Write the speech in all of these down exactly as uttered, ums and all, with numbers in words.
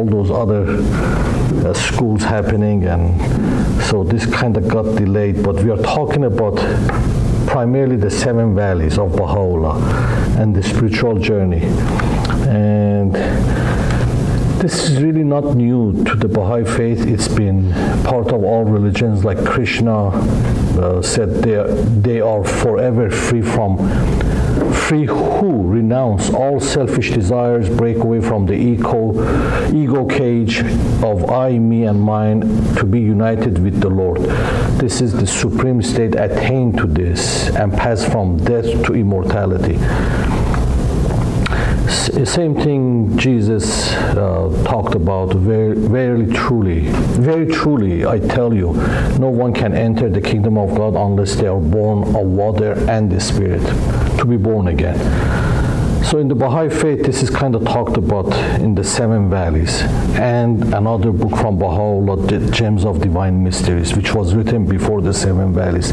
all those other uh, schools happening, and so this kind of got delayed. But we are talking about primarily the Seven Valleys of Baha'u'llah and the spiritual journey. And this is really not new to the Baha'i faith. It's been part of all religions. Like Krishna uh, said, they are, they are forever free from, free who renounce all selfish desires, break away from the ego, ego cage of I, me, and mine, to be united with the Lord. This is the supreme state. Attain to this and pass from death to immortality. Same thing Jesus uh, talked about, very, very truly. Very truly, I tell you, no one can enter the kingdom of God unless they are born of water and the Spirit, to be born again. So in the Baha'i faith, this is kind of talked about in the Seven Valleys, and another book from Baha'u'llah, the Gems of Divine Mysteries, which was written before the Seven Valleys.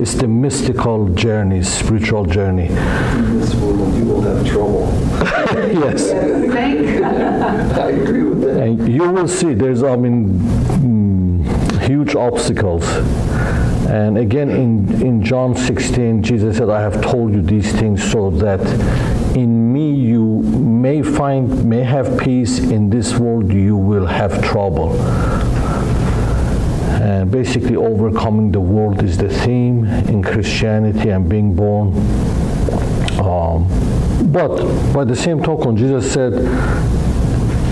It's the mystical journey, spiritual journey. In this world, you will have trouble. Yes. I agree with that. And you will see there's, I mean, mm, huge obstacles. And again, in, in John sixteen, Jesus said, I have told you these things so that in me you may find, may have peace. In this world you will have trouble. And basically overcoming the world is the theme in Christianity and being born. Um, but by the same token, Jesus said,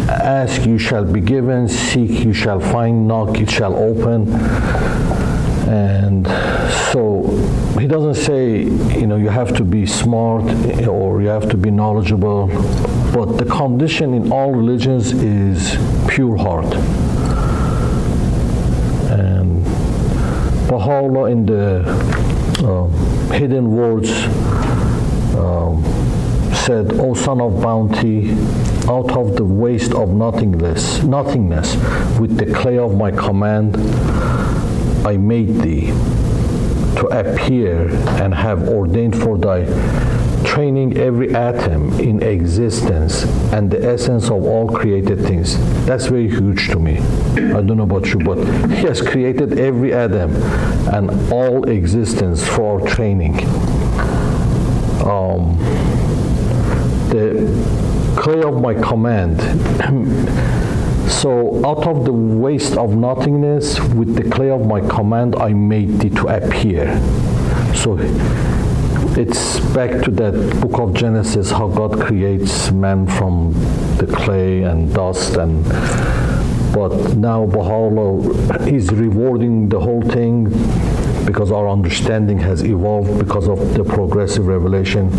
ask, you shall be given, seek, you shall find, knock, it shall open. And so he doesn't say, you know, you have to be smart or you have to be knowledgeable, but the condition in all religions is pure heart. And Baha'u'llah, in the uh, hidden words, um, said, O son of bounty, out of the waste of nothingness, nothingness, with the clay of my command, I made thee to appear and have ordained for thy training every atom in existence and the essence of all created things. That's very huge to me. I don't know about you, but he has created every atom and all existence for our training. Um, the clay of my command. So out of the waste of nothingness, with the clay of my command, I made thee to appear. So it's back to that book of Genesis, how God creates man from the clay and dust. And but now Baha'u'llah is rewarding the whole thing, because our understanding has evolved because of the progressive revelation.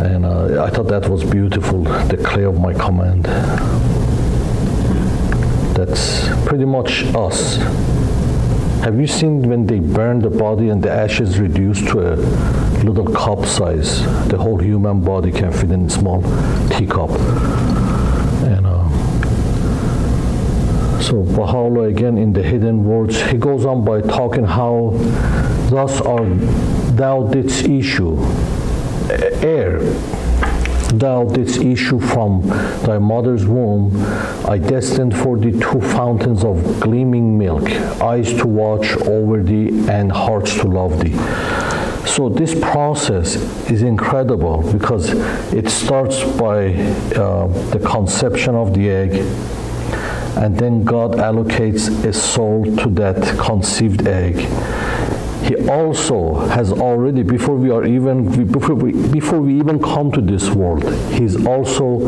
And uh, I thought that was beautiful, the clay of my command. That's pretty much us. Have you seen when they burn the body and the ashes reduced to a little cup size? The whole human body can fit in a small teacup. And uh, so Baha'u'llah, again, in the hidden words, he goes on by talking how thus art thou didst issue. Air, thou didst issue from thy mother's womb. I destined for thee two fountains of gleaming milk, eyes to watch over thee and hearts to love thee. So this process is incredible, because it starts by uh, the conception of the egg, and then God allocates a soul to that conceived egg. He also has already, before we are even, before we, before we even come to this world, he's also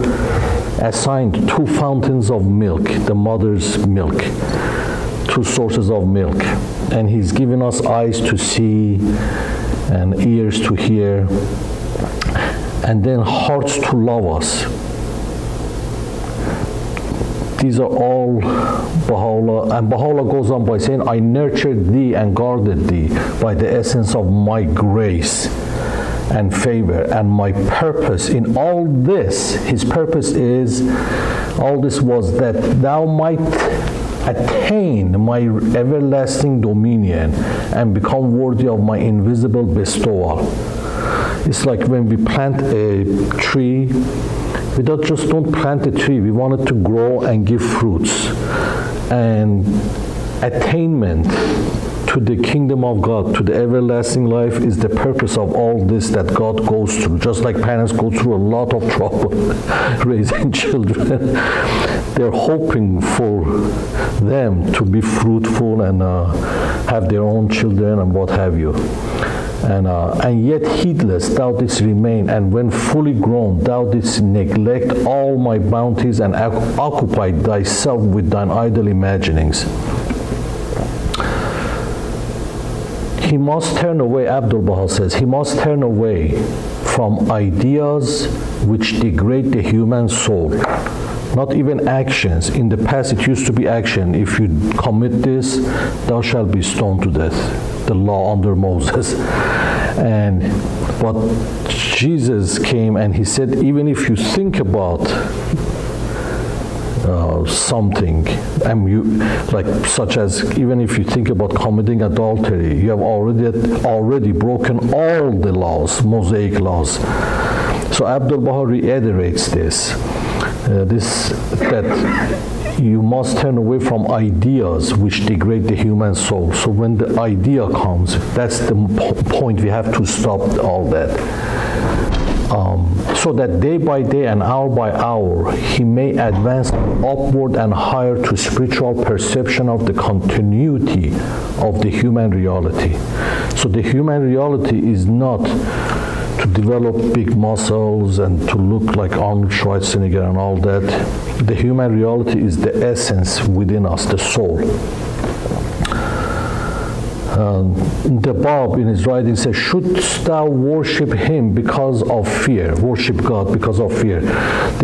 assigned two fountains of milk, the mother's milk, two sources of milk. And he's given us eyes to see and ears to hear, and then hearts to love us. These are all Baha'u'llah, and Baha'u'llah goes on by saying, I nurtured thee and guarded thee by the essence of my grace and favor, and my purpose in all this, his purpose is, all this was that thou might attain my everlasting dominion and become worthy of my invisible bestowal. It's like when we plant a tree, we don't, just don't plant a tree, we want it to grow and give fruits. And attainment to the kingdom of God, to the everlasting life, is the purpose of all this that God goes through. Just like parents go through a lot of trouble raising children, they're hoping for them to be fruitful and uh, have their own children and what have you. And, uh, and yet heedless thou didst remain, and when fully grown thou didst neglect all my bounties and occupy thyself with thine idle imaginings. He must turn away, Abdu'l-Bahá says, he must turn away from ideas which degrade the human soul. Not even actions. In the past it used to be action. If you commit this, thou shalt be stoned to death. The law under Moses. And but Jesus came and he said, even if you think about Uh, something, and you, like such as even if you think about committing adultery, you have already already broken all the laws, Mosaic laws. So Abdu'l-Bahá reiterates this, uh, this that you must turn away from ideas which degrade the human soul. So when the idea comes, that's the point. We have to stop all that. Um, so that day by day and hour by hour he may advance upward and higher to spiritual perception of the continuity of the human reality. So the human reality is not to develop big muscles and to look like Arnold Schwarzenegger and all that. The human reality is the essence within us, the soul. Um, the Báb in his writing says, shouldst thou worship him because of fear, worship God because of fear,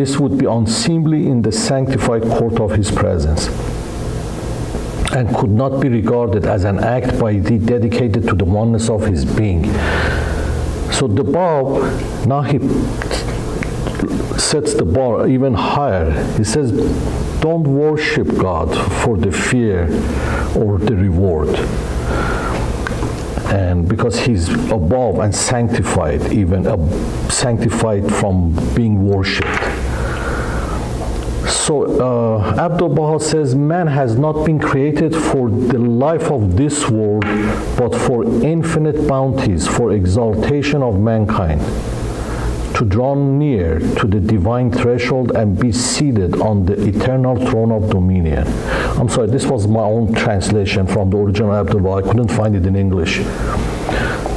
this would be unseemly in the sanctified court of his presence, and could not be regarded as an act by thee dedicated to the oneness of his being. So the Báb, now he sets the bar even higher. He says, don't worship God for the fear or the reward. And because he's above and sanctified, even uh, sanctified from being worshipped. So uh, Abdu'l-Bahá says, man has not been created for the life of this world, but for infinite bounties, for exaltation of mankind, to draw near to the divine threshold and be seated on the eternal throne of dominion. I'm sorry, this was my own translation from the original Abdu'l-Bahá. I couldn't find it in English.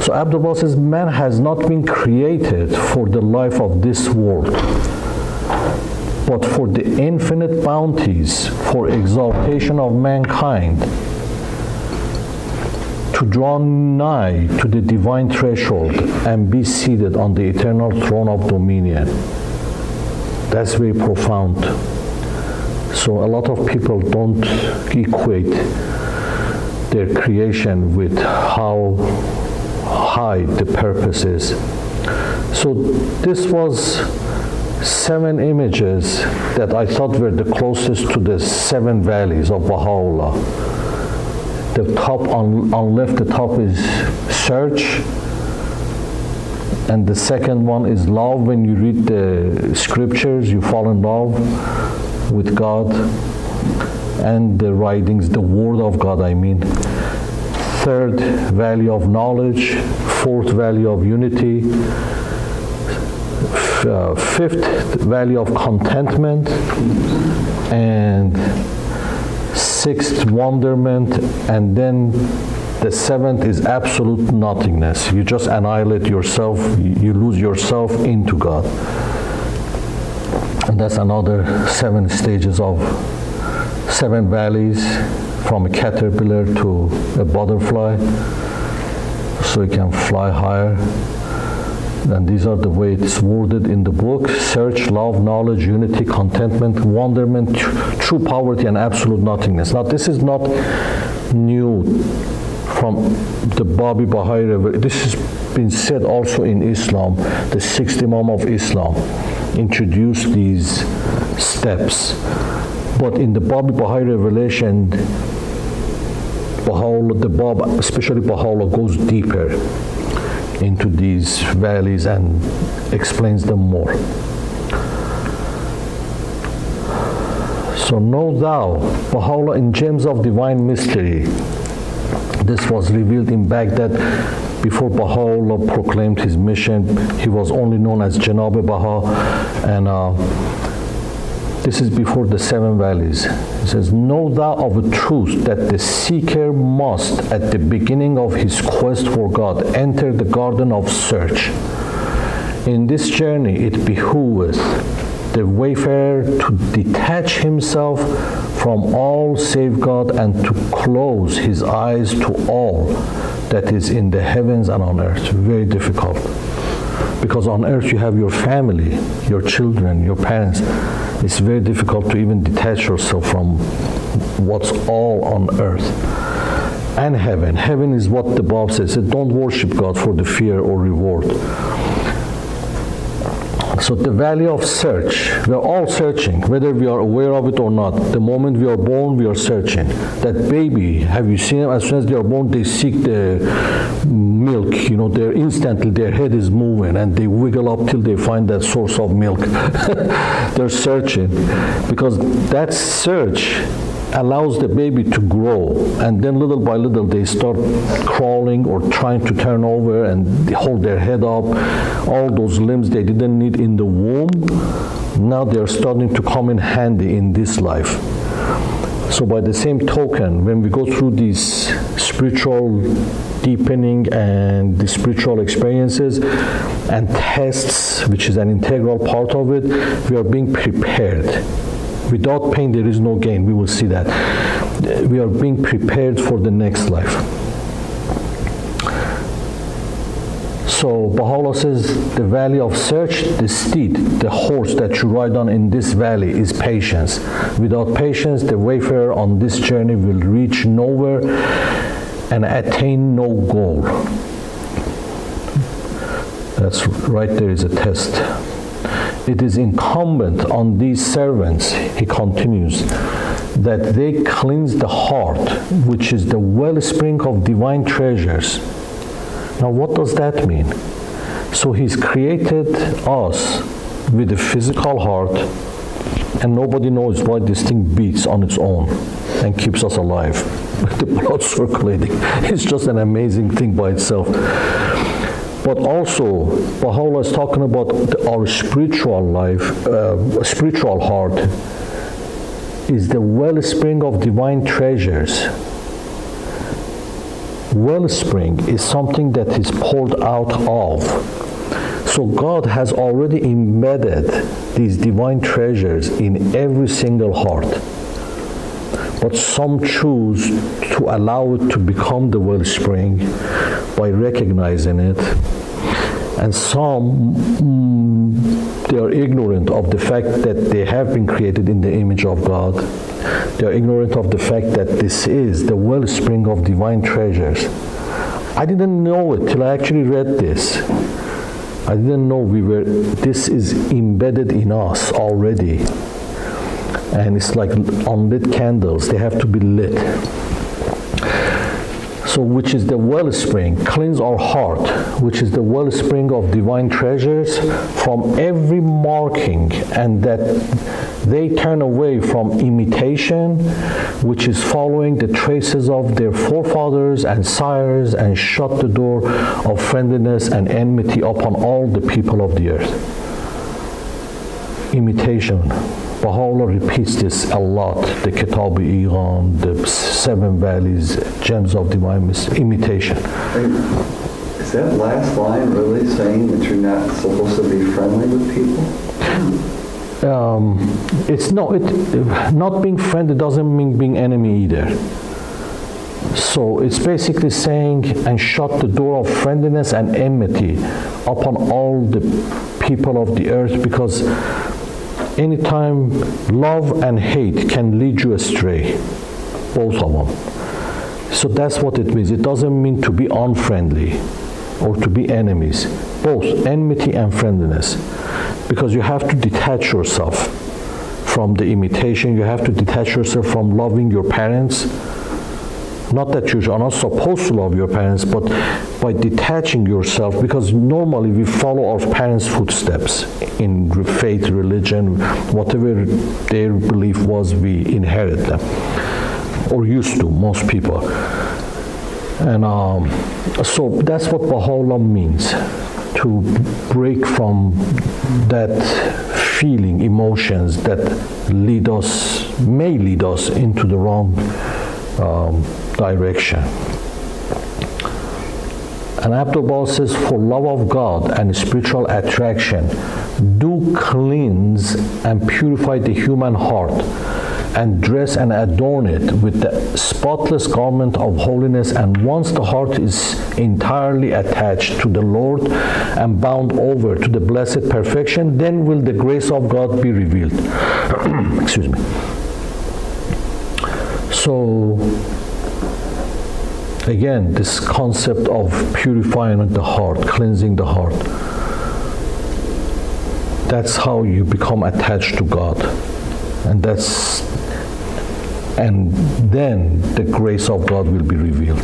So Abdu'l-Bahá says, man has not been created for the life of this world, but for the infinite bounties, for exaltation of mankind, to draw nigh to the divine threshold and be seated on the eternal throne of dominion. That's very profound. So a lot of people don't equate their creation with how high the purpose is. So this was seven images that I thought were the closest to the seven valleys of Baha'u'llah. The top on, on left, the top is search, and the second one is love. When you read the scriptures, you fall in love with God and the writings, the word of God, I mean. Third, value of knowledge. Fourth, value of unity. F uh, fifth, value of contentment. And sixth, wonderment, and then the seventh is absolute nothingness. You just annihilate yourself, you lose yourself into God. And that's another seven stages of seven valleys, from a caterpillar to a butterfly, so you can fly higher. And these are the way it's worded in the book: search, love, knowledge, unity, contentment, wonderment, tr true poverty, and absolute nothingness. Now this is not new from the Báb-i Bahá. This has been said also in Islam. The sixth Imam of Islam introduced these steps. But in the Báb-i Bahá revelation, Baha'u'llah, the Báb, especially Baha'u'llah, goes deeper into these valleys and explains them more. So know thou, Baha'u'llah in Gems of Divine Mystery. This was revealed in Baghdad before Baha'u'llah proclaimed his mission. He was only known as Janab-e-Bahá, and uh, this is before the Seven Valleys. It says, know thou of a truth that the seeker must, at the beginning of his quest for God, enter the garden of search. In this journey it behooveth the wayfarer to detach himself from all save God and to close his eyes to all that is in the heavens and on earth. Very difficult. Because on earth you have your family, your children, your parents. It's very difficult to even detach yourself from what's all on earth. And heaven. Heaven is what the Báb says. It don't worship God for the fear or reward. So the valley of search, we're all searching, whether we are aware of it or not. The moment we are born, we are searching. That baby, have you seen them? As soon as they are born, they seek the milk. You know, they're instantly, their head is moving, and they wiggle up till they find that source of milk. They're searching, because that search allows the baby to grow, and then little by little they start crawling or trying to turn over and hold their head up. All those limbs they didn't need in the womb, now they're starting to come in handy in this life. So by the same token, when we go through these spiritual deepening and the spiritual experiences and tests, which is an integral part of it, we are being prepared. Without pain, there is no gain. We will see that. We are being prepared for the next life. So Baha'u'llah says, the valley of search, the steed, the horse that you ride on in this valley is patience. Without patience, the wayfarer on this journey will reach nowhere and attain no goal. That's right, there is a test. It is incumbent on these servants, he continues, that they cleanse the heart, which is the wellspring of divine treasures. Now, what does that mean? So he's created us with a physical heart, and nobody knows why this thing beats on its own and keeps us alive. The blood circulating. It's just an amazing thing by itself. But also, Baha'u'llah is talking about the, our spiritual life, uh, spiritual heart is the wellspring of divine treasures. Wellspring is something that is poured out of. So God has already embedded these divine treasures in every single heart. But some choose to allow it to become the wellspring by recognizing it. And some, mm, they are ignorant of the fact that they have been created in the image of God. They are ignorant of the fact that this is the wellspring of divine treasures. I didn't know it till I actually read this. I didn't know we were, this is embedded in us already. And it's like unlit candles, they have to be lit. So which is the wellspring, cleanse our heart, which is the wellspring of divine treasures from every marking, and that they turn away from imitation, which is following the traces of their forefathers and sires, and shut the door of friendliness and enmity upon all the people of the earth. Imitation. Baha'u'llah repeats this a lot, the Kitáb-i-Íqán, the Seven Valleys, Gems of Divine Mysteries, imitation. Is that last line really saying that you're not supposed to be friendly with people? Um, it's no, it, not being friendly doesn't mean being enemy either. So it's basically saying, and shut the door of friendliness and enmity upon all the people of the earth, because anytime love and hate can lead you astray, both of them. So that's what it means. It doesn't mean to be unfriendly or to be enemies, both enmity and friendliness, because you have to detach yourself from the imitation. You have to detach yourself from loving your parents. Not that you are not supposed to love your parents, but by detaching yourself, because normally we follow our parents' footsteps in faith, religion, whatever their belief was, we inherit them, or used to, most people. And um, so that's what Baha'u'llah means, to break from that feeling, emotions that lead us, may lead us into the wrong um, direction. And Abdu'l-Bahá says, for love of God and spiritual attraction, do cleanse and purify the human heart, and dress and adorn it with the spotless garment of holiness. And once the heart is entirely attached to the Lord and bound over to the blessed perfection, then will the grace of God be revealed. Excuse me. So, again, this concept of purifying the heart, cleansing the heart, that's how you become attached to God. And that's, and then the grace of God will be revealed.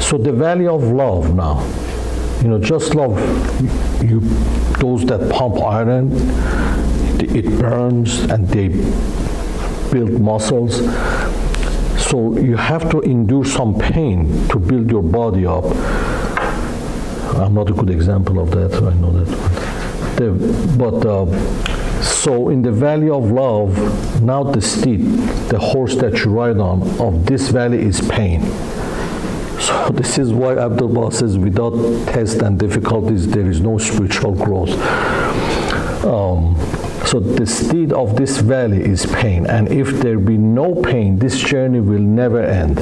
So the value of love now, you know, just love, you, those that pump iron, it burns and they build muscles. So you have to endure some pain to build your body up. I'm not a good example of that, I know that. The, but uh, So in the valley of love, now the steed, the horse that you ride on, of this valley is pain. So this is why Abdu'l-Bahá says, without tests and difficulties, there is no spiritual growth. Um, so the steed of this valley is pain, and if there be no pain, this journey will never end.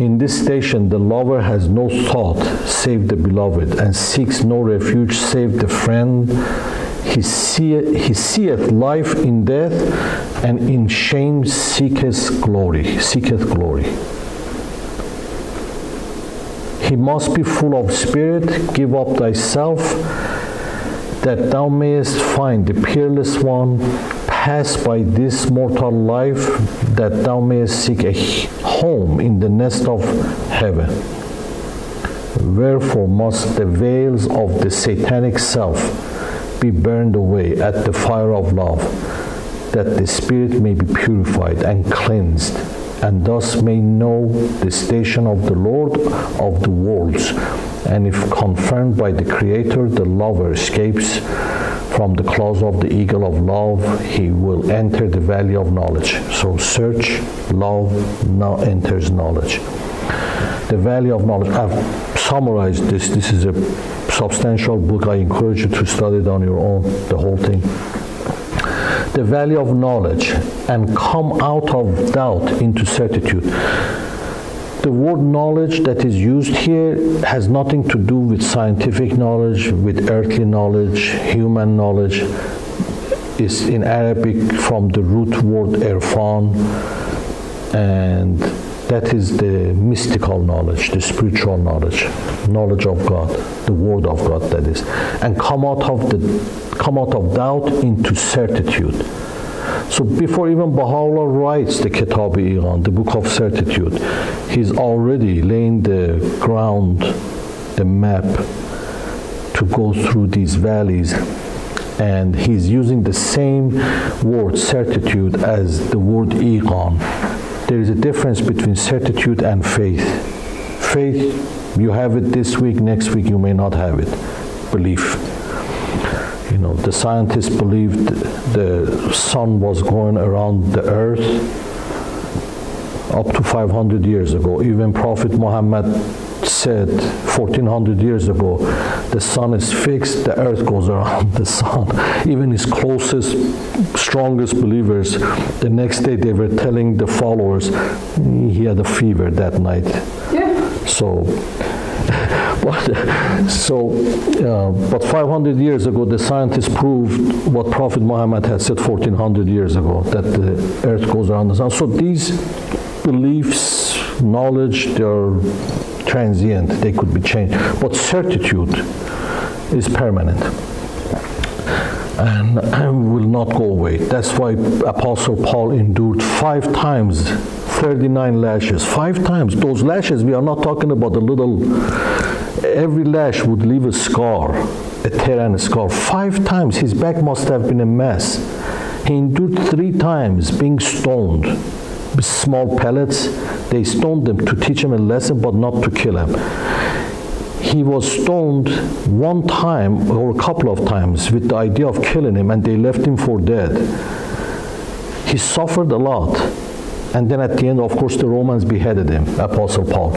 In this station, the lover has no thought save the beloved, and seeks no refuge save the friend. He seeth, he seeth life in death, and in shame seeketh glory. Seeketh glory. He must be full of spirit. Give up thyself, that thou mayest find the peerless one. Pass by this mortal life, that thou mayest seek a home in the nest of heaven. Wherefore must the veils of the satanic self be burned away at the fire of love, that the spirit may be purified and cleansed, and thus may know the station of the Lord of the worlds. And if confirmed by the Creator, the lover escapes from the claws of the eagle of love, he will enter the valley of knowledge. So search, love, now enters knowledge. The valley of knowledge. I've summarized this. This is a substantial book. I encourage you to study it on your own, the whole thing. The valley of knowledge, and come out of doubt into certitude. The word knowledge that is used here has nothing to do with scientific knowledge, with earthly knowledge, human knowledge. It's in Arabic from the root word Irfan, and that is the mystical knowledge, the spiritual knowledge, knowledge of God, the Word of God, that is. And come out of the, come out of doubt into certitude. So before even Baha'u'llah writes the Kitáb-i-Íqán, the Book of Certitude, he's already laying the ground, the map, to go through these valleys. And he's using the same word, certitude, as the word Iqan. There is a difference between certitude and faith. Faith, you have it this week, next week you may not have it. Belief. You know, the scientists believed the sun was going around the earth up to five hundred years ago. Even Prophet Muhammad said fourteen hundred years ago, the sun is fixed, the earth goes around the sun. Even his closest, strongest believers, the next day they were telling the followers, he had a fever that night. Yeah. So. But, so, uh, but five hundred years ago, the scientists proved what Prophet Muhammad had said fourteen hundred years ago, that the earth goes around the sun. So these beliefs, knowledge, they're transient, they could be changed. But certitude is permanent and, and will not go away. That's why Apostle Paul endured five times thirty-nine lashes, five times. Those lashes, we are not talking about a little, every lash would leave a scar, a tear and a scar. Five times, his back must have been a mess. He endured three times being stoned with small pellets. They stoned him to teach him a lesson, but not to kill him. He was stoned one time or a couple of times with the idea of killing him, and they left him for dead. He suffered a lot. And then at the end, of course, the Romans beheaded him, Apostle Paul.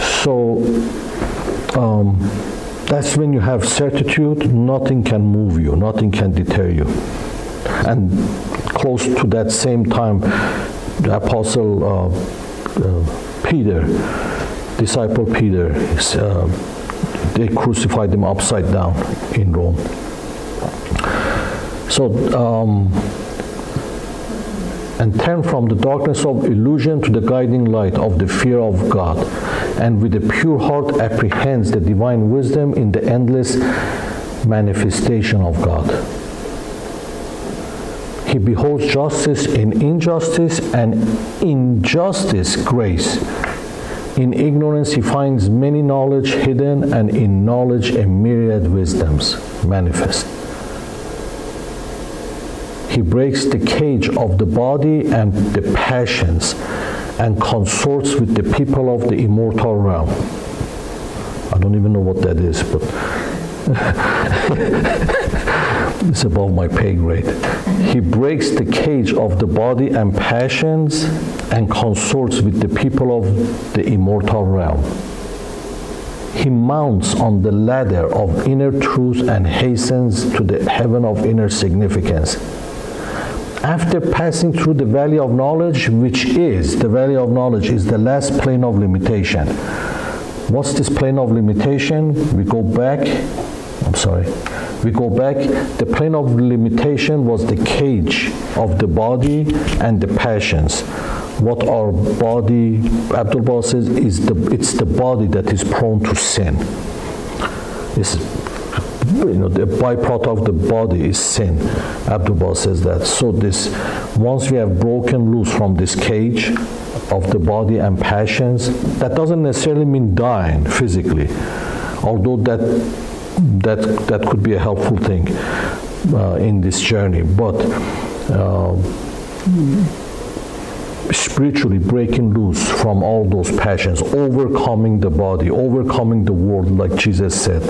So um, that's when you have certitude, nothing can move you, nothing can deter you. And close to that same time, the Apostle uh, uh, Peter, disciple Peter, uh, they crucified him upside down in Rome. So, um, and turn from the darkness of illusion to the guiding light of the fear of God, and with a pure heart apprehends the divine wisdom in the endless manifestation of God. He beholds justice in injustice, and in justice, grace. In ignorance, he finds many knowledge hidden, and in knowledge, a myriad wisdoms manifest. He breaks the cage of the body and the passions, and consorts with the people of the immortal realm. I don't even know what that is, but it's above my pay grade. He breaks the cage of the body and passions, and consorts with the people of the immortal realm. He mounts on the ladder of inner truth and hastens to the heaven of inner significance. After passing through the valley of knowledge, which is, the valley of knowledge is the last plane of limitation. What's this plane of limitation? We go back, I'm sorry, we go back, the plane of limitation was the cage of the body and the passions. What our body, Abdu'l-Bahá says, is the, it's the body that is prone to sin. It's, you know, the byproduct of the body is sin. Abdu'l-Bahá says that. So this, once we have broken loose from this cage of the body and passions, that doesn't necessarily mean dying physically, although that that that could be a helpful thing uh, in this journey. But uh, spiritually breaking loose from all those passions, overcoming the body, overcoming the world, like Jesus said.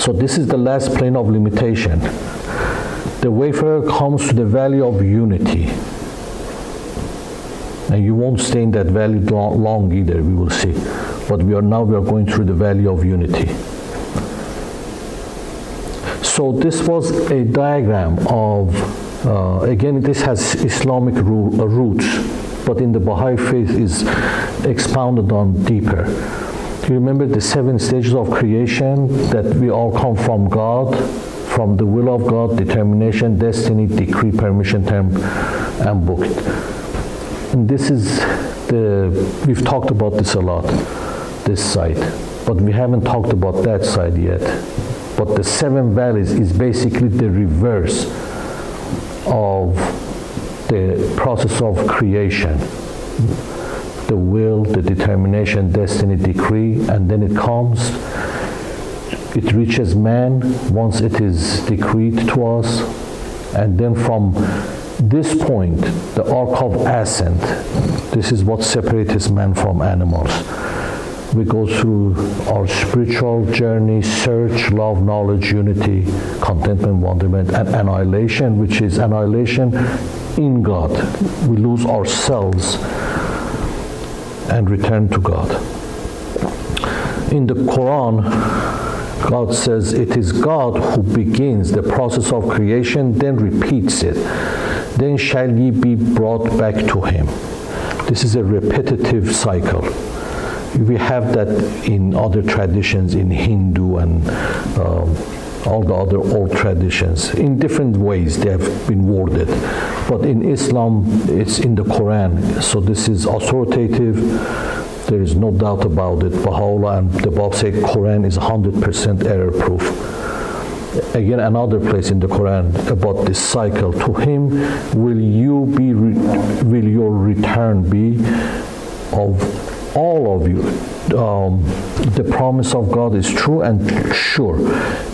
So this is the last plane of limitation. The wayfarer comes to the valley of unity. And you won't stay in that valley long either, we will see. But we are now we are going through the valley of unity. So this was a diagram of, uh, again, this has Islamic ru- uh, roots, but in the Baha'i faith is expounded on deeper. Do you remember the seven stages of creation, that we all come from God, from the will of God, determination, destiny, decree, permission, term, and book. And this is the, we've talked about this a lot, this side, but we haven't talked about that side yet. But the Seven Valleys is basically the reverse of the process of creation. The will, the determination, destiny, decree, and then it comes, it reaches man once it is decreed to us, and then from this point, the arc of ascent, this is what separates man from animals. We go through our spiritual journey, search, love, knowledge, unity, contentment, wonderment, and annihilation, which is annihilation in God. We lose ourselves and return to God. In the Quran, God says it is God who begins the process of creation, then repeats it. Then shall ye be brought back to him. This is a repetitive cycle. We have that in other traditions, in Hindu and um, all the other old traditions. In different ways they have been worded. But in Islam, it's in the Quran. So this is authoritative. There is no doubt about it. Baha'u'llah and the Báb say Quran is one hundred percent error proof. again another place in the Quran about this cycle. To him will you be, will your return be of all of you. Um, the promise of God is true and sure.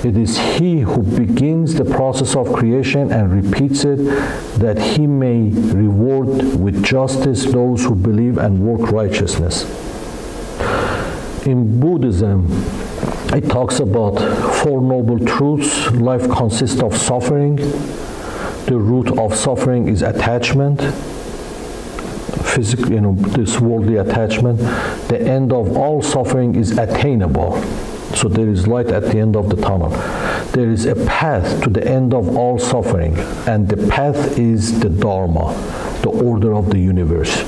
It is He who begins the process of creation and repeats it, that He may reward with justice those who believe and work righteousness. In Buddhism, it talks about Four Noble Truths. Life consists of suffering. The root of suffering is attachment. Physical, you know, this worldly attachment. The end of all suffering is attainable. So there is light at the end of the tunnel. There is a path to the end of all suffering, and the path is the Dharma, the order of the universe.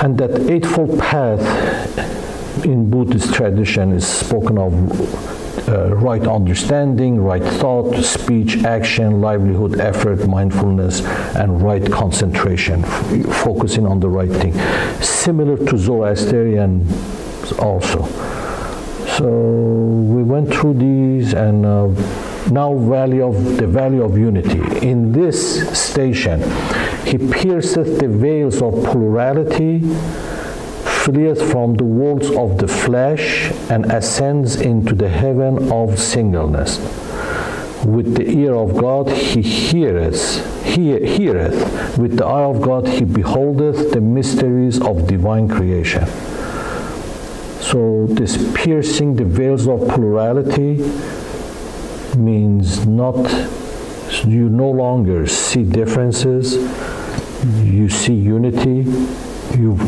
And that Eightfold Path in Buddhist tradition is spoken of uh, right understanding, right thought, speech, action, livelihood, effort, mindfulness, and right concentration, focusing on the right thing. Similar to Zoroastrian also. So we went through these, and uh, now valley of the Valley of Unity. In this station, He pierceth the veils of plurality, fleeth from the worlds of the flesh, and ascends into the heaven of singleness. With the ear of God he heareth, he heareth. With the eye of God he beholdeth the mysteries of divine creation. So this piercing the veils of plurality means not you no longer see differences, you see unity. You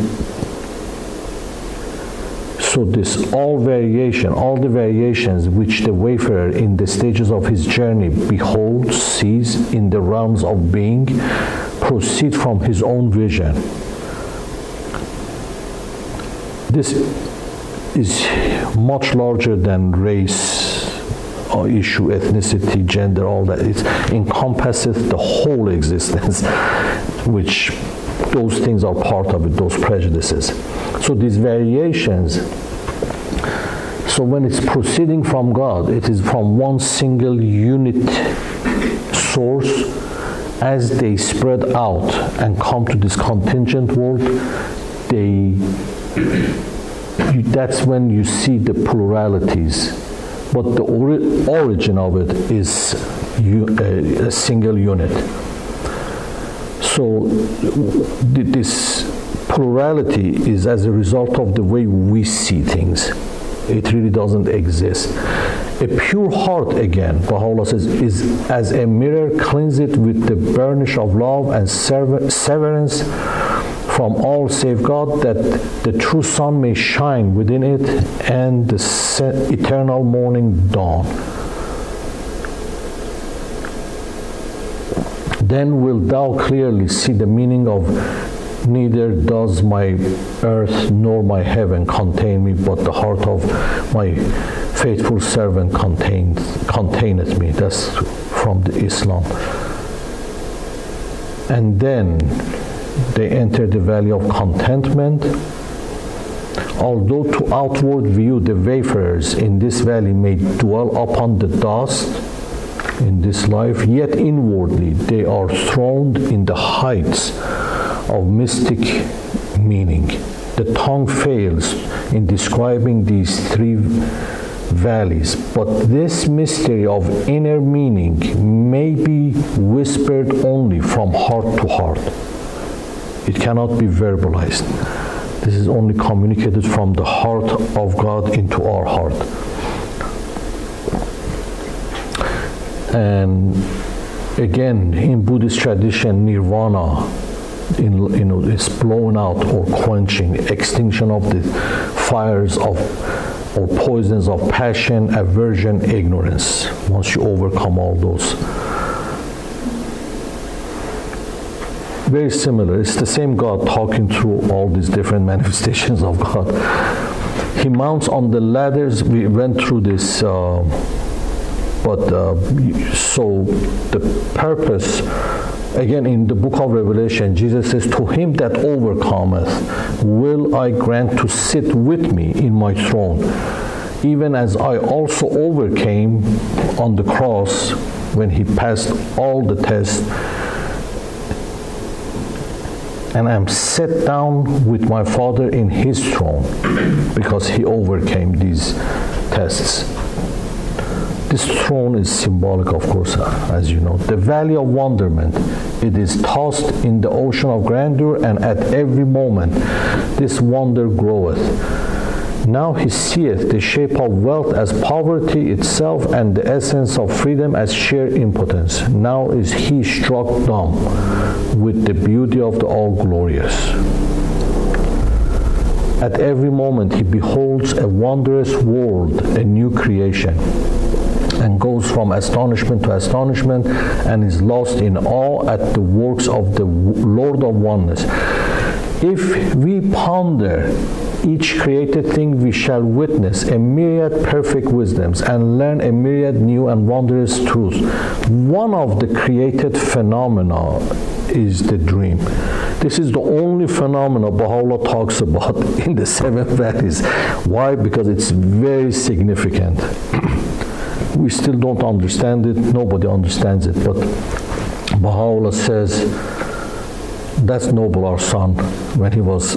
so this all variation, all the variations which the wayfarer in the stages of his journey beholds, sees in the realms of being, proceed from his own vision. This is much larger than race, issue, ethnicity, gender, all that. It encompasses the whole existence, which those things are part of it, those prejudices. So these variations, so when it's proceeding from God, it is from one single unit source. As they spread out and come to this contingent world, they, that's when you see the pluralities. But the ori origin of it is you, uh, a single unit. So this plurality is as a result of the way we see things. It really doesn't exist. A pure heart, again, Baha'u'llah says, is as a mirror, cleanse it with the burnish of love and severance from all save God, that the true sun may shine within it and the eternal morning dawn. Then wilt thou clearly see the meaning of neither does my earth nor my heaven contain me, but the heart of my faithful servant contained, containeth me. That's from the Islam. And then they enter the Valley of Contentment. Although to outward view the wayfarers in this valley may dwell upon the dust in this life, yet inwardly they are throned in the heights of mystic meaning. The tongue fails in describing these three valleys, but this mystery of inner meaning may be whispered only from heart to heart. It cannot be verbalized. This is only communicated from the heart of God into our heart. And again, in Buddhist tradition, nirvana, in, you know, is blown out or quenching, extinction of the fires of or poisons of passion, aversion, ignorance. Once you overcome all those. Very similar. It's the same God talking through all these different manifestations of God. He mounts on the ladders. We went through this, uh, but uh, so the purpose, again in the book of Revelation, Jesus says, to him that overcometh will I grant to sit with me in my throne, even as I also overcame on the cross when he passed all the tests, and I am set down with my Father in his throne, because he overcame these tests. This throne is symbolic, of course, as you know. The valley of wonderment, it is tossed in the ocean of grandeur, and at every moment this wonder groweth. Now he seeth the shape of wealth as poverty itself, and the essence of freedom as sheer impotence. Now is he struck dumb with the beauty of the all-glorious. At every moment he beholds a wondrous world, a new creation, and goes from astonishment to astonishment, and is lost in awe at the works of the Lord of Oneness. If we ponder each created thing, we shall witness a myriad perfect wisdoms and learn a myriad new and wondrous truths. One of the created phenomena is the dream. This is the only phenomena Baha'u'llah talks about in the Seven Valleys. Why? Because it's very significant. We still don't understand it, nobody understands it, but Baha'u'llah says, that's Noble, our son, when he was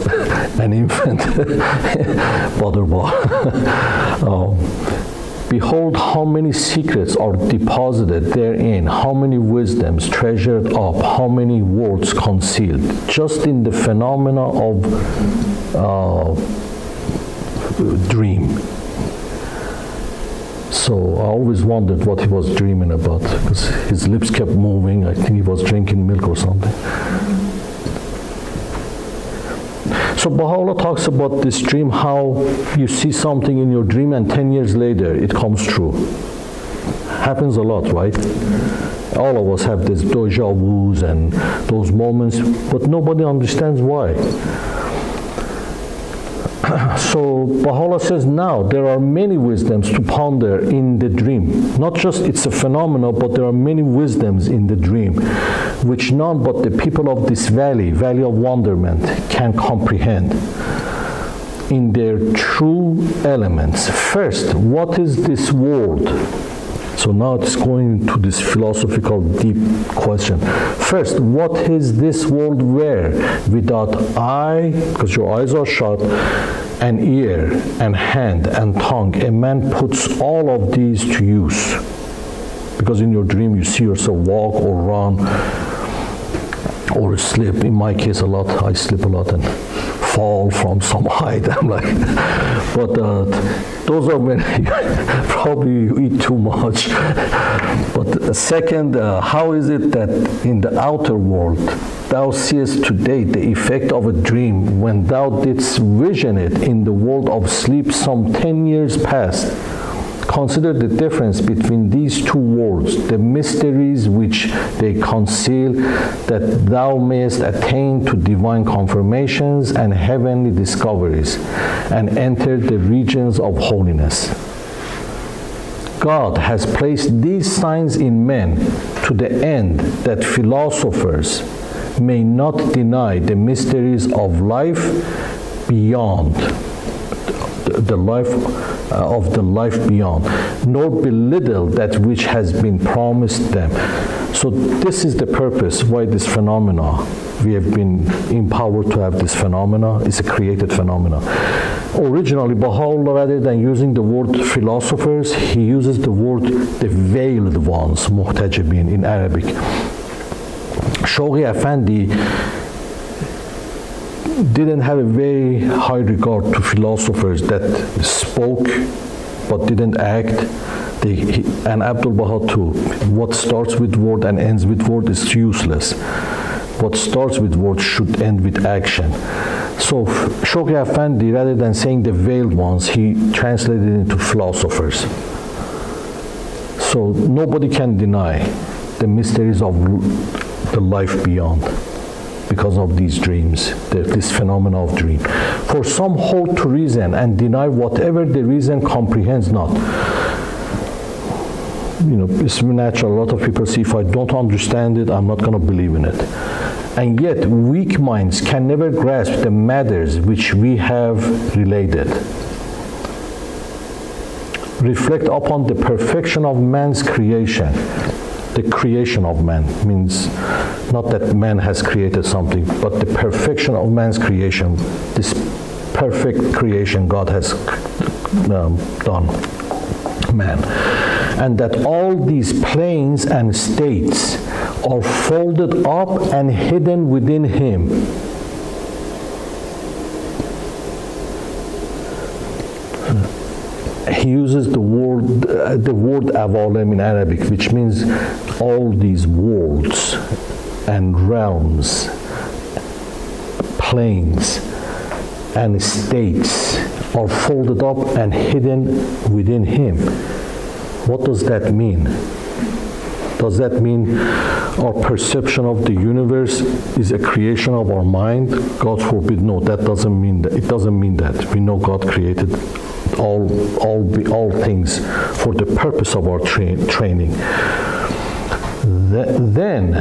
an infant, Baha'u'llah. um, Behold how many secrets are deposited therein, how many wisdoms treasured up, how many words concealed, just in the phenomena of uh, dream. So I always wondered what he was dreaming about, because his lips kept moving. I think he was drinking milk or something. So Baha'u'llah talks about this dream, how you see something in your dream and ten years later it comes true. Happens a lot, right? All of us have this deja vu's and those moments, but nobody understands why. So Baha'u'llah says, now there are many wisdoms to ponder in the dream. Not just it's a phenomenon, but there are many wisdoms in the dream, which none but the people of this valley, valley of wonderment, can comprehend in their true elements. First, what is this world? So now it's going to this philosophical deep question. First, what is this world where without eye, because your eyes are shut, and ear, and hand, and tongue, a man puts all of these to use? Because in your dream you see yourself walk or run or sleep. In my case a lot, I sleep a lot and fall from some height. I'm like, but uh, those are when probably you eat too much. But second, uh, how is it that in the outer world thou seest today the effect of a dream when thou didst vision it in the world of sleep some ten years past? Consider the difference between these two worlds, the mysteries which they conceal, that thou mayest attain to divine confirmations and heavenly discoveries, and enter the regions of holiness. God has placed these signs in men to the end that philosophers may not deny the mysteries of life beyond, the life uh, of the life beyond, nor belittle that which has been promised them. So this is the purpose why this phenomena, we have been empowered to have this phenomena, it's a created phenomena. Originally, Baha'u'llah, rather than using the word philosophers, he uses the word the veiled ones, Muhtajabin in Arabic. Shoghi Effendi didn't have a very high regard to philosophers that spoke but didn't act. They, he, and Abdu'l-Bahá too. What starts with word and ends with word is useless. What starts with word should end with action. So Shoghi Effendi, rather than saying the veiled ones, he translated it into philosophers. So nobody can deny the mysteries of the life beyond, because of these dreams, the, this phenomena of dream. For some hold to reason and deny whatever the reason comprehends not. You know, it's natural, a lot of people see, if I don't understand it, I'm not going to believe in it. And yet, weak minds can never grasp the matters which we have related. reflect upon the perfection of man's creation. The creation of man means not that man has created something, but the perfection of man's creation, this perfect creation God has um, done man. And that all these planes and states are folded up and hidden within him. He uses the word, uh, the word Awalim in Arabic, which means all these worlds and realms, planes and states are folded up and hidden within him. What does that mean? Does that mean our perception of the universe is a creation of our mind? God forbid, no, that doesn't mean that. It doesn't mean that. We know God created all, all, all things for the purpose of our tra training. Th then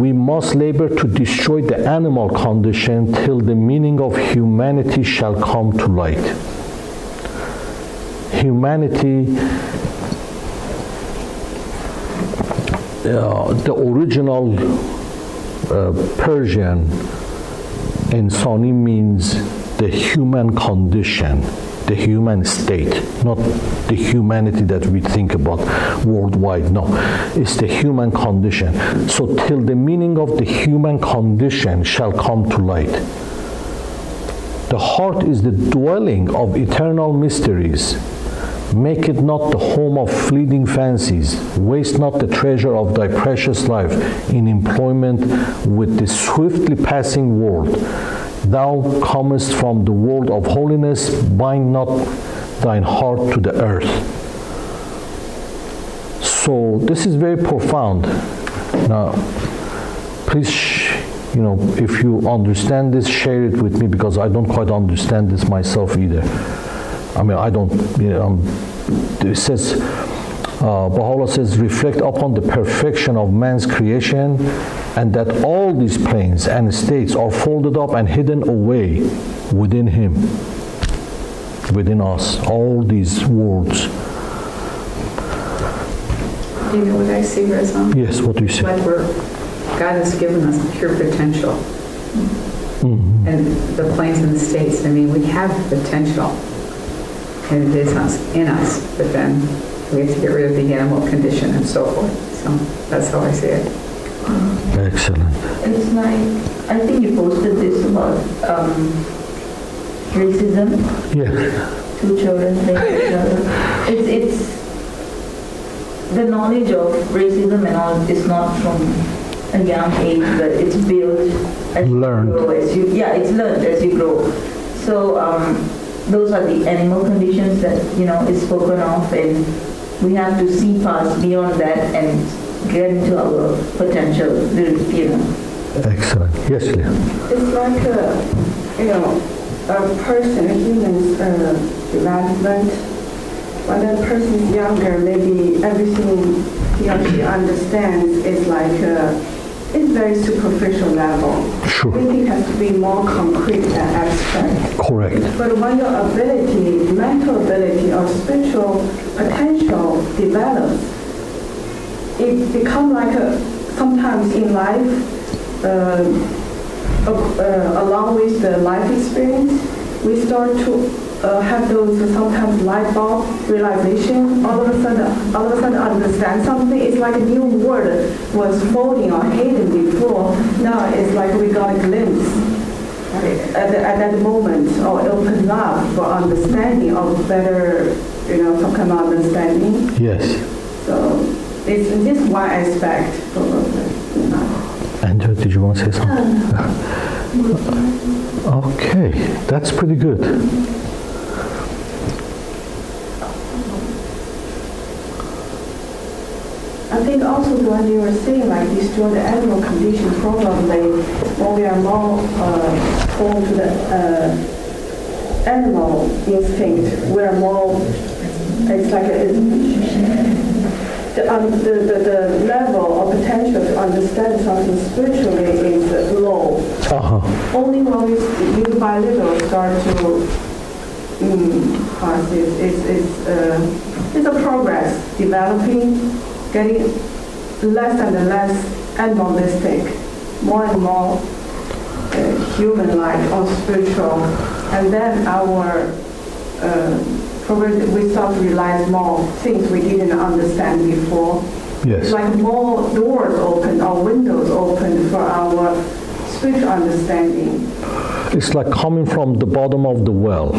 we must labor to destroy the animal condition till the meaning of humanity shall come to light. Humanity, uh, the original uh, Persian Insani means the human condition. The human state, not the humanity that we think about worldwide, no. It's the human condition. So till the meaning of the human condition shall come to light. The heart is the dwelling of eternal mysteries. Make it not the home of fleeting fancies. Waste not the treasure of thy precious life in employment with the swiftly passing world. Thou comest from the world of holiness, bind not thine heart to the earth. So this is very profound. Now, please, you know, if you understand this, share it with me, because I don't quite understand this myself either. I mean, I don't, you know, it says, uh, Baha'u'llah says, reflect upon the perfection of man's creation, and that all these planes and states are folded up and hidden away within him, within us, all these worlds. You know what I see, Rizwan? Yes, what do you see? Like we're, God has given us pure potential. Mm-hmm. And the planes and the states, I mean, we have potential. And it is us, in us, but then we have to get rid of the animal condition and so forth. So that's how I see it. Excellent. It's like, I think you posted this about um, racism. Yeah. Two children playing each other. It's, it's, the knowledge of racism and all is not from a young age, but it's built as learned. You grow. As you, yeah, it's learned as you grow. So um, those are the animal conditions that, you know, is spoken of, and we have to see past beyond that and get into our potential, you know. Excellent. Yes, Leah. It's like a, you know, a person, a human's uh, development. When a person's younger, maybe everything he or she understands is like a, it's very superficial level. Sure. Everything has to be more concrete and abstract. Correct. But when your ability, mental ability or spiritual potential develops, it becomes like a, sometimes in life, uh, uh, uh, along with the life experience, we start to uh, have those uh, sometimes light bulb realization. All of a sudden, all of a sudden, understand something. It's like a new word was folding or hidden before. Now it's like we got a glimpse at, the, at that moment, or opened up for understanding, or better, you know, some kind of understanding. Yes. So. It's in this one aspect, probably. Andrew, did you want to say something? Uh, okay, that's pretty good. I think also when you were saying like destroy the animal condition, probably when we are more uh, born to the uh, animal instinct, we are more, it's like a, it's, The, um, the, the, the level or potential to understand something spiritually is low. Uh-huh. Only when we, you by little start to in classes is, is, uh, is a progress, developing, getting less and less animalistic, more and more uh, human-like or spiritual. And then our uh, progress, we start to realize more things we didn't understand before. Yes. Like more doors open or windows open for our spiritual understanding. It's like coming from the bottom of the well.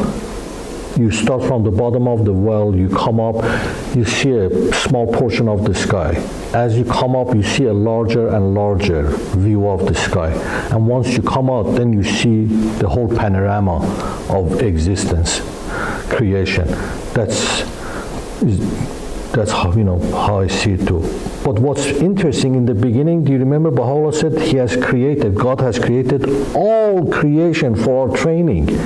You start from the bottom of the well, you come up, you see a small portion of the sky. As you come up, you see a larger and larger view of the sky. And once you come out, then you see the whole panorama of existence, creation. That's, that's how, you know, how I see it too. But what's interesting, in the beginning, do you remember Baha'u'llah said he has created, God has created all creation for our training.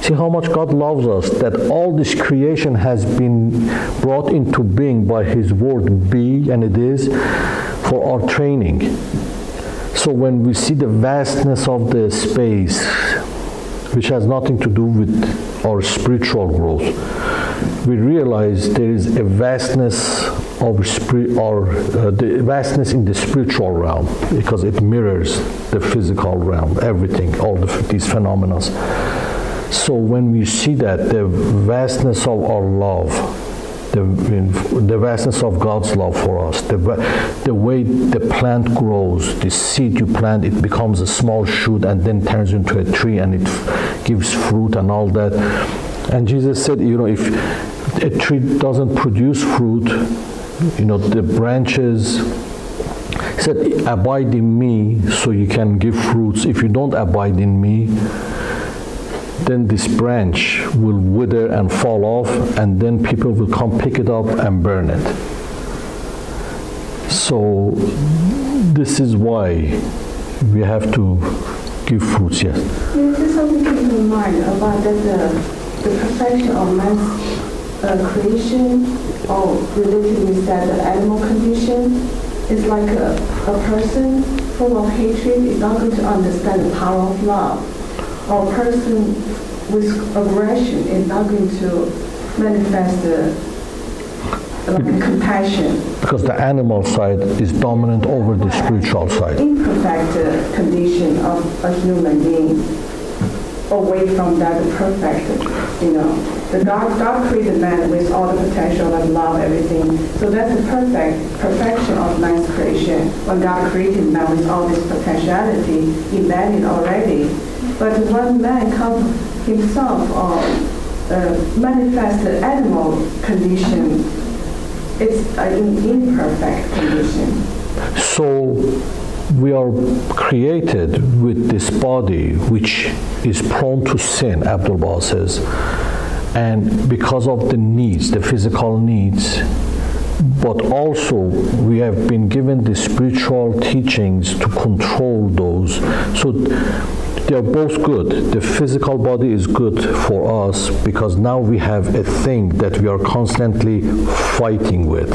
See how much God loves us, that all this creation has been brought into being by his word, be, and it is, for our training. So when we see the vastness of the space, which has nothing to do with our spiritual growth, we realize there is a vastness Of spirit, or uh, the vastness in the spiritual realm, because it mirrors the physical realm, everything, all the, these phenomena. So when we see that, the vastness of our love, the, the vastness of God's love for us, the, the way the plant grows, the seed you plant, it becomes a small shoot and then turns into a tree and it gives fruit and all that. And Jesus said, you know, if a tree doesn't produce fruit, you know, the branches, he said, abide in me so you can give fruits. If you don't abide in me, then this branch will wither and fall off, and then people will come pick it up and burn it. So this is why we have to give fruits, yes. Is there something to keep in mind about the, the, the perfection of man's Uh, creation, or related with that the animal condition, is like a, a person full of hatred is not going to understand the power of love, or a person with aggression is not going to manifest the like, compassion. Because the animal side is dominant over the spiritual side. Imperfect condition of a human being. Away from that perfect, you know, the God, God created man with all the potential and love, everything. So that's the perfect perfection of man's creation. When God created man with all this potentiality, he landed already. But when man comes himself or uh, manifests the animal condition, it's an imperfect condition. So we are created with this body which is prone to sin, Abdu'l-Bahá says, and because of the needs, the physical needs, but also we have been given the spiritual teachings to control those. So they are both good. The physical body is good for us because now we have a thing that we are constantly fighting with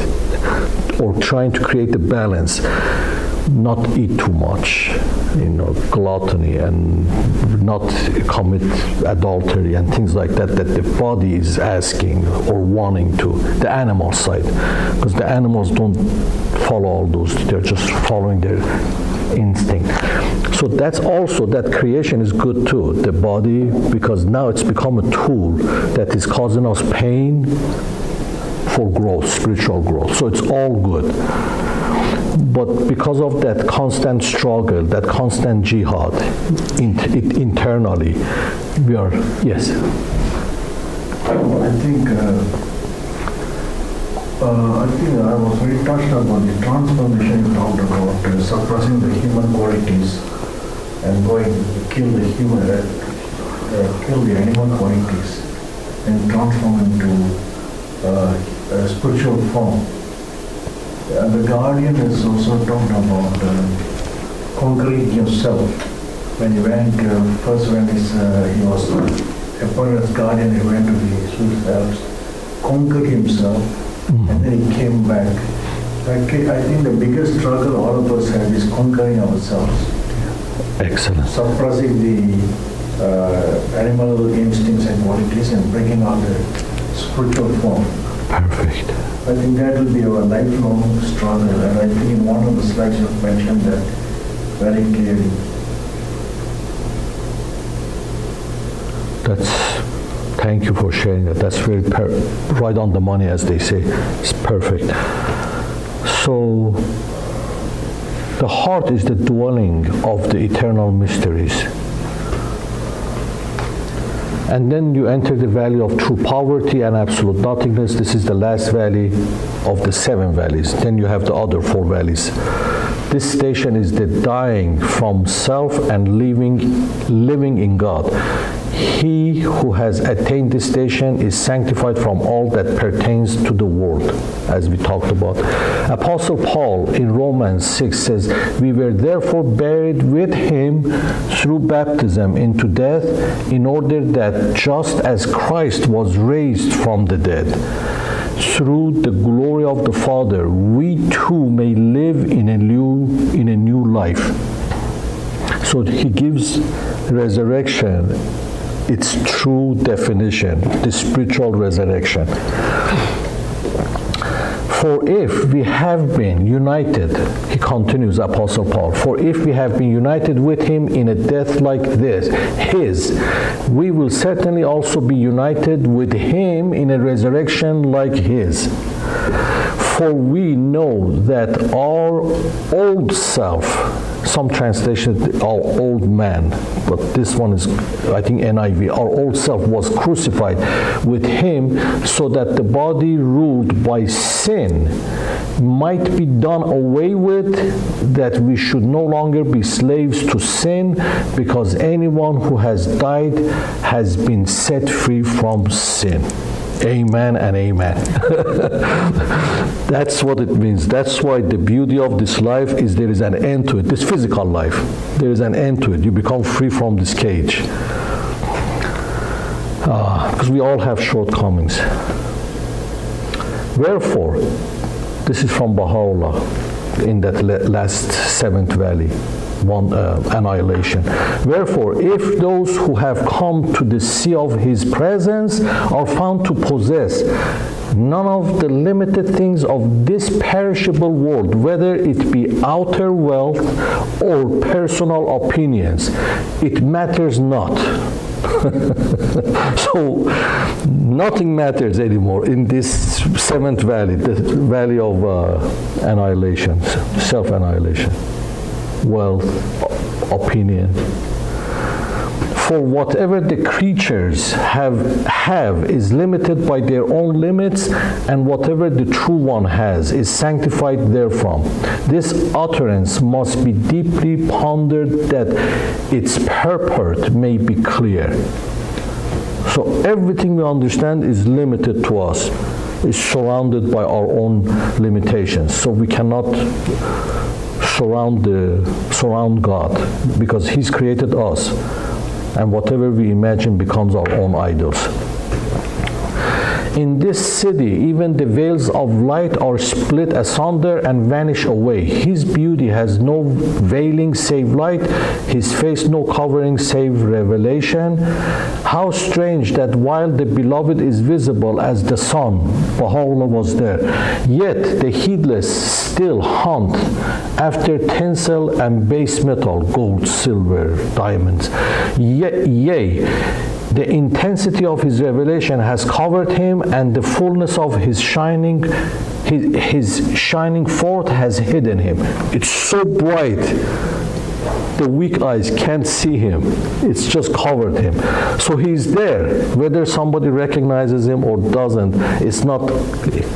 or trying to create a balance. Not eat too much, you know, gluttony, and not commit adultery and things like that, that the body is asking or wanting to, the animal side, because the animals don't follow all those, they're just following their instinct. So that's also, that creation is good too, the body, because now it's become a tool that is causing us pain for growth, spiritual growth. So it's all good. But because of that constant struggle, that constant jihad in, it, internally, we are, yes? Oh, I think uh, uh, I think I was very touched about the transformation you talked about, uh, suppressing the human qualities and going kill the human, uh, uh, kill the animal qualities and transform into uh, a spiritual form. And the Guardian is also talked about uh, conquering yourself. When he went, uh, first when his, uh, he was appointed as Guardian, he went to the Swiss Alps, conquered himself, mm. and then he came back. Like, I think the biggest struggle all of us have is conquering ourselves. Excellent. Suppressing the uh, animal instincts and qualities and bringing out the spiritual form. Perfect. I think that will be our lifelong struggle, and I think in one of the slides you have mentioned that very clearly. That's, thank you for sharing that. That's very per right on the money, as they say. It's perfect. So, the heart is the dwelling of the eternal mysteries. And then you enter the valley of true poverty and absolute nothingness. This is the last valley of the seven valleys. Then you have the other four valleys. This station is the dying from self and living, living in God. He who has attained this station is sanctified from all that pertains to the world, as we talked about. Apostle Paul in Romans six says, "We were therefore buried with him through baptism into death, in order that just as Christ was raised from the dead, through the glory of the Father, we too may live in a new, in a new life." So he gives resurrection its true definition, the spiritual resurrection. For if we have been united, he continues, Apostle Paul, for if we have been united with him in a death like this, his, we will certainly also be united with him in a resurrection like his. For we know that our old self, some translation, our old man, but this one is, I think, N I V, our old self was crucified with him so that the body ruled by sin might be done away with, that we should no longer be slaves to sin, because anyone who has died has been set free from sin. Amen and amen. That's what it means. That's why the beauty of this life is there is an end to it. This physical life, there is an end to it. You become free from this cage. Uh, because we all have shortcomings. Wherefore, this is from Baha'u'llah in that last seventh valley. One uh, annihilation. Wherefore, if those who have come to the sea of his presence are found to possess none of the limited things of this perishable world, whether it be outer wealth or personal opinions, it matters not. So, nothing matters anymore in this seventh valley, the valley of uh, annihilation, self-annihilation. Wealth, opinion. For whatever the creatures have have is limited by their own limits, and whatever the true one has is sanctified therefrom. This utterance must be deeply pondered that its purport may be clear. So everything we understand is limited to us, is surrounded by our own limitations. So we cannot surround the surround God, because he's created us, and whatever we imagine becomes our own idols. In this city, even the veils of light are split asunder and vanish away. His beauty has no veiling save light, his face no covering save revelation. How strange that while the beloved is visible as the sun, Baha'u'llah was there, yet the heedless still hunt after tinsel and base metal, gold, silver, diamonds. Ye yea, the intensity of his revelation has covered him, and the fullness of his shining, his, his shining forth has hidden him. It's so bright, the weak eyes can't see him. It's just covered him. So he's there. Whether somebody recognizes him or doesn't, it's not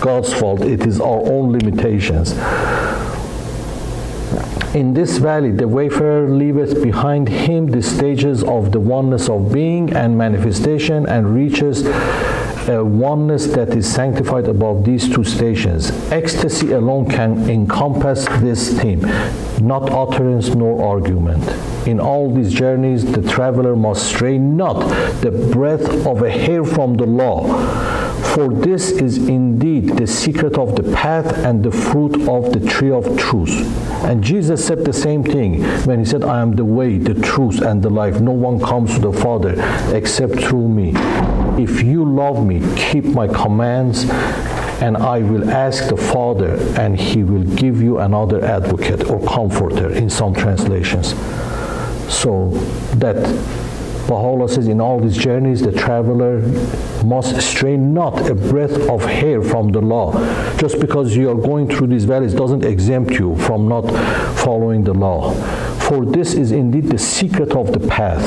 God's fault. It is our own limitations. In this valley, the wayfarer leaveth behind him the stages of the oneness of being and manifestation, and reaches a oneness that is sanctified above these two stations. Ecstasy alone can encompass this theme, not utterance nor argument. In all these journeys, the traveler must stray not the breath of a hair from the law, For this is indeed the secret of the path and the fruit of the tree of truth. And Jesus said the same thing when he said, I am the way, the truth, and the life. No one comes to the Father except through me. If you love me, keep my commands, and I will ask the Father, and he will give you another advocate or comforter in some translations. So that Baha'u'llah says, in all these journeys, the traveler must stray not a breath of hair from the law. Just because you are going through these valleys doesn't exempt you from not following the law. For this is indeed the secret of the path,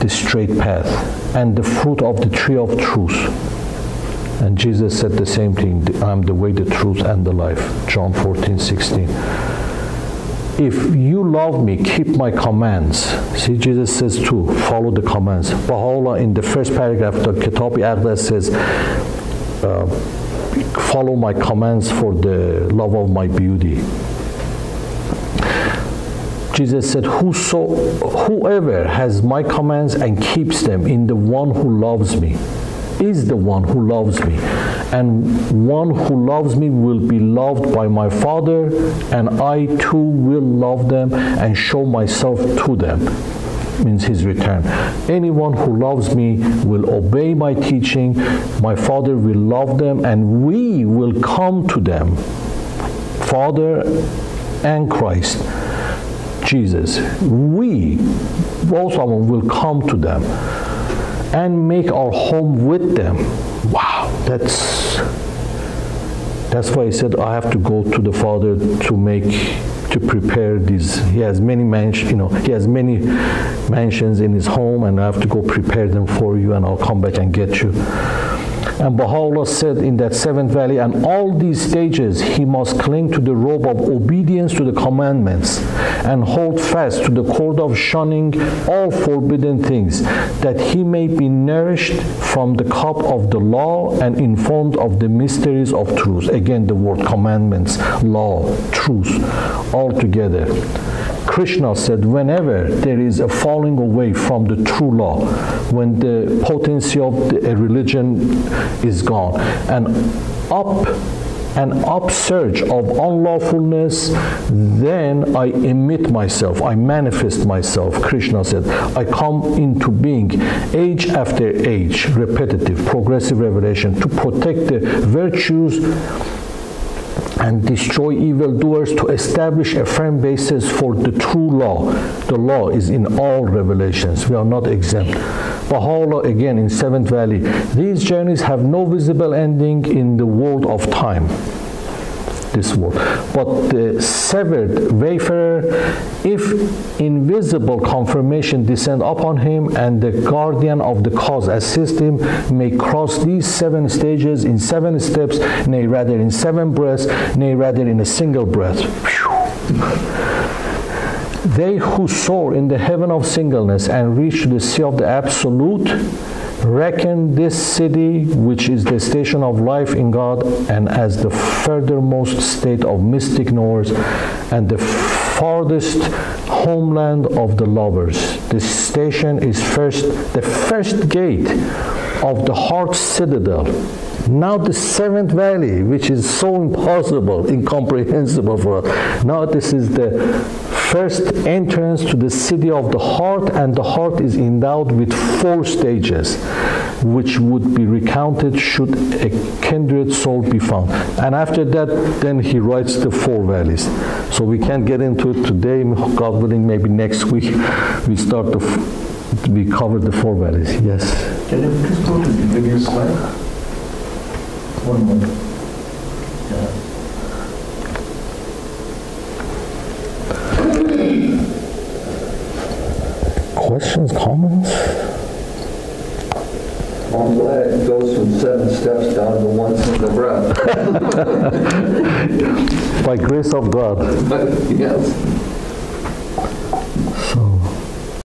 the straight path, and the fruit of the tree of truth. And Jesus said the same thing, I am the way, the truth, and the life. John fourteen sixteen. If you love me, keep my commands. See, Jesus says too, follow the commands. Baha'u'llah in the first paragraph of Kitáb-i-Aqdas says, uh, follow my commands for the love of my beauty. Jesus said, Whoso, whoever has my commands and keeps them in the one who loves me, is the one who loves me, and one who loves me will be loved by my Father, and I too will love them and show myself to them, means his return. Anyone who loves me will obey my teaching, my Father will love them, and we will come to them, Father and Christ, Jesus. We, also, will come to them and make our home with them. Wow, that's that's why he said, I have to go to the Father to make, to prepare these. He has many mansions, you know, he has many mansions in his home, and I have to go prepare them for you, and I'll come back and get you. And Baha'u'llah said in that seventh valley, and all these stages he must cling to the rope of obedience to the commandments and hold fast to the cord of shunning all forbidden things, that he may be nourished from the cup of the law and informed of the mysteries of truth. Again, the word commandments, law, truth, all together. Krishna said, whenever there is a falling away from the true law, when the potency of the, a religion is gone, an up, an upsurge of unlawfulness, then I emit myself, I manifest myself. Krishna said, I come into being age after age, repetitive, progressive revelation, to protect the virtues and destroy evildoers, to establish a firm basis for the true law. The law is in all revelations. We are not exempt. Baha'u'llah again in Seventh Valley. These journeys have no visible ending in the world of time, this world. But the severed wayfarer, if invisible confirmation descend upon him and the guardian of the cause assist him, may cross these seven stages in seven steps, nay rather in seven breaths, nay rather in a single breath. They who soar in the heaven of singleness and reach the sea of the absolute, reckon this city, which is the station of life in God, and as the furthermost state of mystic knowers, and the farthest homeland of the lovers. This station is first the first gate of the heart's citadel. Now the seventh valley, which is so impossible, incomprehensible for us. Now this is the first entrance to the city of the heart, and the heart is endowed with four stages, which would be recounted should a kindred soul be found. And after that, then he writes the four valleys. So we can't get into it today. God willing, maybe next week we start to f we cover the four valleys. Yes. Can you please go to the video slide? One moment. Yeah. Questions, comments? I'm glad it goes from seven steps down to one single breath. By grace of God. Yes.